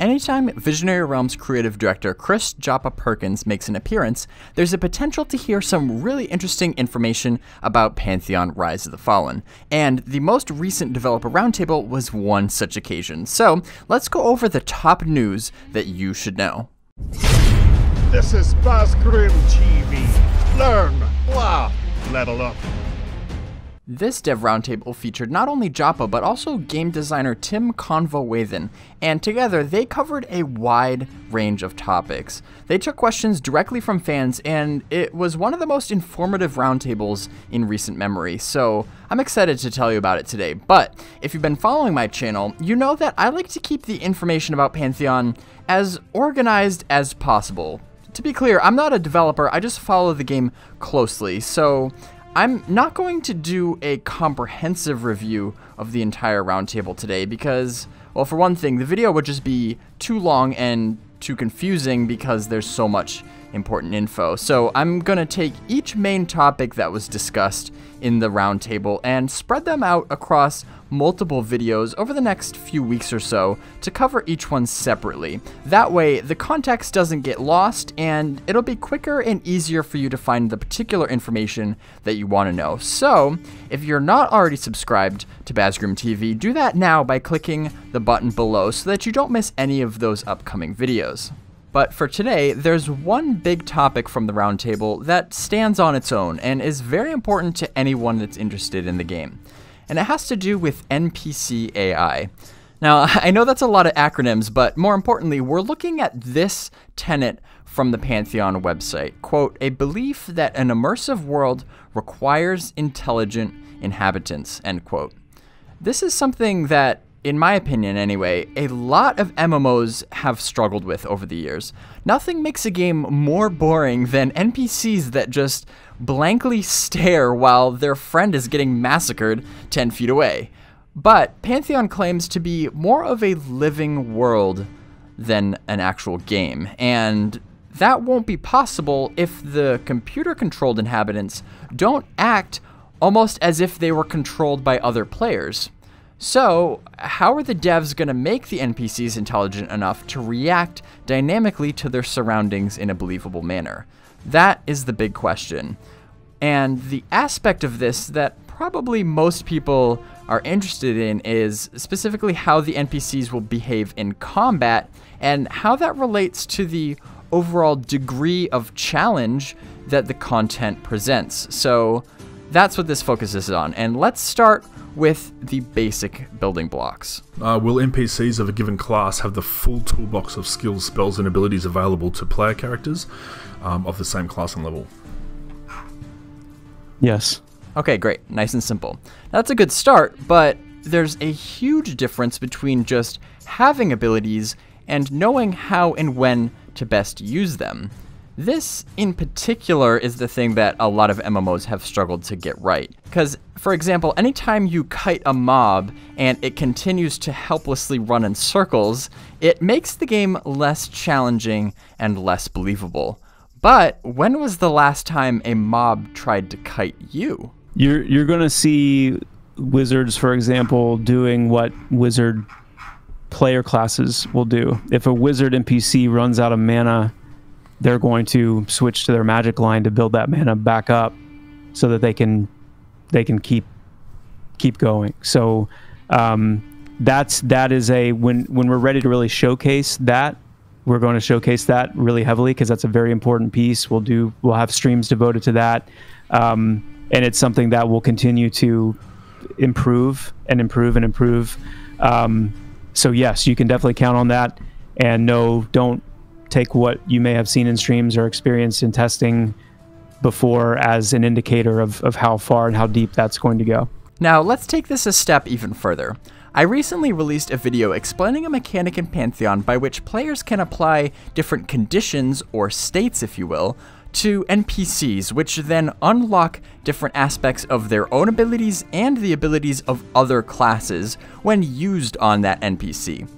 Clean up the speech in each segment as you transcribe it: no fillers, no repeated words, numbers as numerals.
Anytime Visionary Realms creative director Chris "Joppa" Perkins makes an appearance, there's a potential to hear some really interesting information about Pantheon: Rise of the Fallen, and the most recent developer roundtable was one such occasion. So let's go over the top news that you should know. This is Bazgrim TV. Learn, laugh, level up. This dev roundtable featured not only Joppa, but also game designer Tim Convo Wathen, and together they covered a wide range of topics. They took questions directly from fans, and it was one of the most informative roundtables in recent memory, so I'm excited to tell you about it today. But if you've been following my channel, you know that I like to keep the information about Pantheon as organized as possible. To be clear, I'm not a developer, I just follow the game closely, so I'm not going to do a comprehensive review of the entire roundtable today because, well, for one thing, the video would just be too long and too confusing because there's so much important info. So I'm going to take each main topic that was discussed in the roundtable and spread them out across multiple videos over the next few weeks or so to cover each one separately. That way, the context doesn't get lost and it'll be quicker and easier for you to find the particular information that you want to know. So, if you're not already subscribed to Bazgrim TV, do that now by clicking the button below so that you don't miss any of those upcoming videos. But for today, there's one big topic from the roundtable that stands on its own and is very important to anyone that's interested in the game. And it has to do with NPC AI. Now, I know that's a lot of acronyms, but more importantly, we're looking at this tenet from the Pantheon website, quote, "a belief that an immersive world requires intelligent inhabitants," end quote. This is something that, in my opinion anyway, a lot of MMOs have struggled with over the years. Nothing makes a game more boring than NPCs that just blankly stare while their friend is getting massacred 10 feet away. But Pantheon claims to be more of a living world than an actual game, and that won't be possible if the computer-controlled inhabitants don't act almost as if they were controlled by other players. So, how are the devs going to make the NPCs intelligent enough to react dynamically to their surroundings in a believable manner? That is the big question. And the aspect of this that probably most people are interested in is specifically how the NPCs will behave in combat and how that relates to the overall degree of challenge that the content presents. So, that's what this focuses on, and let's start with the basic building blocks. Will NPCs of a given class have the full toolbox of skills, spells, and abilities available to player characters of the same class and level? Yes. Okay, great. Nice and simple. That's a good start, but there's a huge difference between just having abilities and knowing how and when to best use them. This, in particular, is the thing that a lot of MMOs have struggled to get right. Because, for example, anytime you kite a mob and it continues to helplessly run in circles, it makes the game less challenging and less believable. But when was the last time a mob tried to kite you? You're going to see wizards, for example, doing what wizard player classes will do. If a wizard NPC runs out of mana, they're going to switch to their magic line to build that mana back up so that they can keep going. So that is when we're ready to really showcase that, we're going to showcase that really heavily because that's a very important piece. We'll have streams devoted to that. And it's something that will continue to improve and improve and improve. So yes, you can definitely count on that. And no, don't take what you may have seen in streams or experienced in testing before as an indicator of how far and how deep that's going to go. Now let's take this a step even further. I recently released a video explaining a mechanic in Pantheon by which players can apply different conditions, or states if you will, to NPCs, which then unlock different aspects of their own abilities and the abilities of other classes when used on that NPC.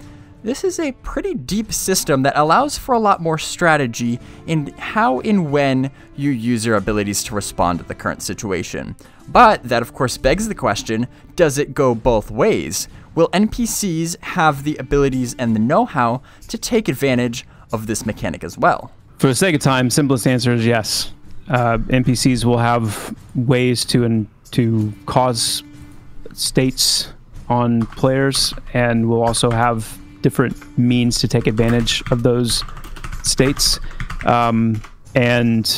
This is a pretty deep system that allows for a lot more strategy in how and when you use your abilities to respond to the current situation. But that of course begs the question, does it go both ways? Will NPCs have the abilities and the know-how to take advantage of this mechanic as well? For the sake of time, simplest answer is yes. NPCs will have ways to cause states on players, and will also have different means to take advantage of those states, and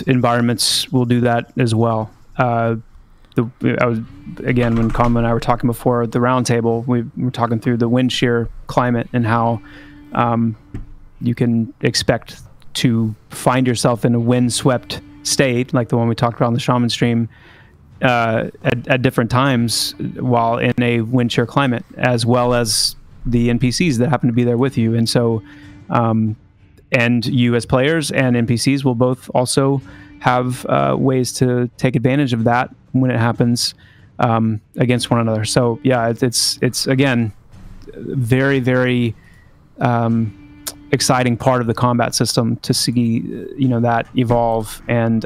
environments will do that as well. Again, when Convo and I were talking before at the roundtable, we were talking through the wind shear climate and how you can expect to find yourself in a wind-swept state, like the one we talked about on the Shaman stream, at different times while in a wind shear climate, as well as the NPCs that happen to be there with you. And so, and you as players and NPCs will both also have ways to take advantage of that when it happens against one another. So yeah, it's again, very, very exciting part of the combat system to see, you know, that evolve, and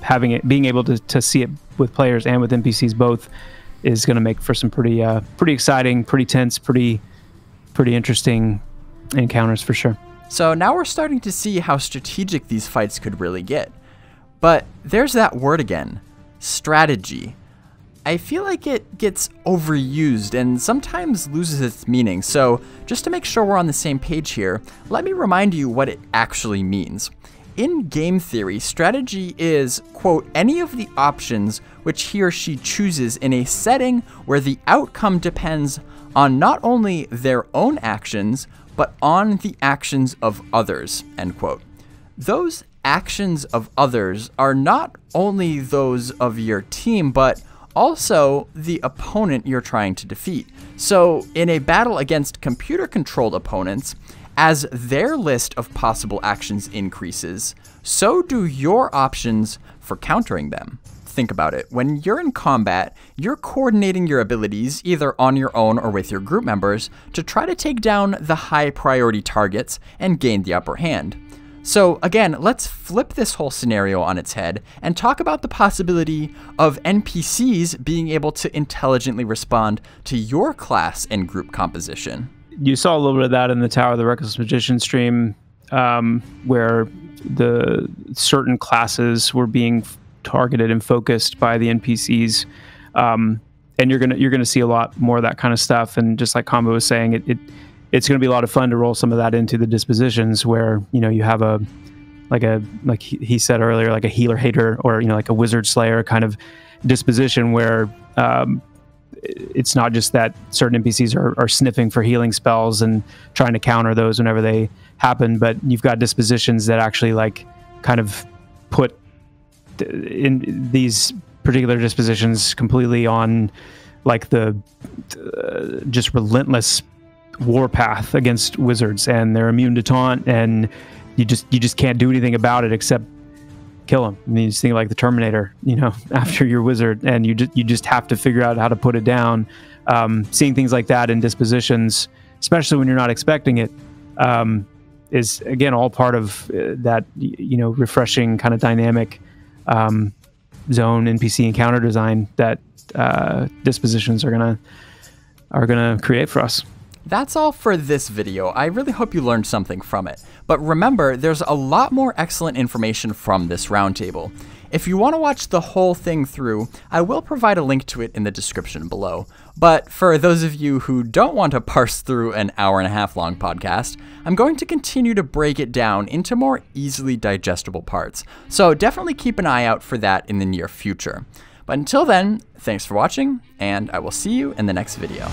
having it, being able to see it with players and with NPCs both, is going to make for some pretty, pretty exciting, pretty tense, pretty interesting encounters for sure. So now we're starting to see how strategic these fights could really get. But there's that word again, strategy. I feel like it gets overused and sometimes loses its meaning. So just to make sure we're on the same page here, let me remind you what it actually means. In game theory, strategy is, quote, any of the options which he or she chooses in a setting where the outcome depends on not only their own actions, but on the actions of others, end quote. Those actions of others are not only those of your team, but also the opponent you're trying to defeat. So in a battle against computer-controlled opponents, as their list of possible actions increases, so do your options for countering them. Think about it. When you're in combat, you're coordinating your abilities, either on your own or with your group members, to try to take down the high priority targets and gain the upper hand. So again, let's flip this whole scenario on its head and talk about the possibility of NPCs being able to intelligently respond to your class and group composition. You saw a little bit of that in the Tower of the Reckless Magician stream, where the certain classes were being targeted and focused by the NPCs, and you're gonna see a lot more of that kind of stuff. And just like Convo was saying, it's gonna be a lot of fun to roll some of that into the dispositions, where, you know, you have like he said earlier, like a healer hater, or, you know, like a wizard slayer kind of disposition, where it's not just that certain NPCs are sniffing for healing spells and trying to counter those whenever they happen, but you've got dispositions that actually like kind of put in these particular dispositions completely on like the just relentless warpath against wizards, and they're immune to taunt, and you just can't do anything about it except kill him. I mean, you just think like the Terminator, you know, after your wizard, and you just have to figure out how to put it down. Seeing things like that in dispositions, especially when you're not expecting it, is again all part of that, you know, refreshing kind of dynamic zone NPC encounter design that dispositions are gonna create for us. That's all for this video. I really hope you learned something from it. But remember, there's a lot more excellent information from this roundtable. If you want to watch the whole thing through, I will provide a link to it in the description below. But for those of you who don't want to parse through an hour-and-a-half long podcast, I'm going to continue to break it down into more easily digestible parts. So definitely keep an eye out for that in the near future. But until then, thanks for watching, and I will see you in the next video.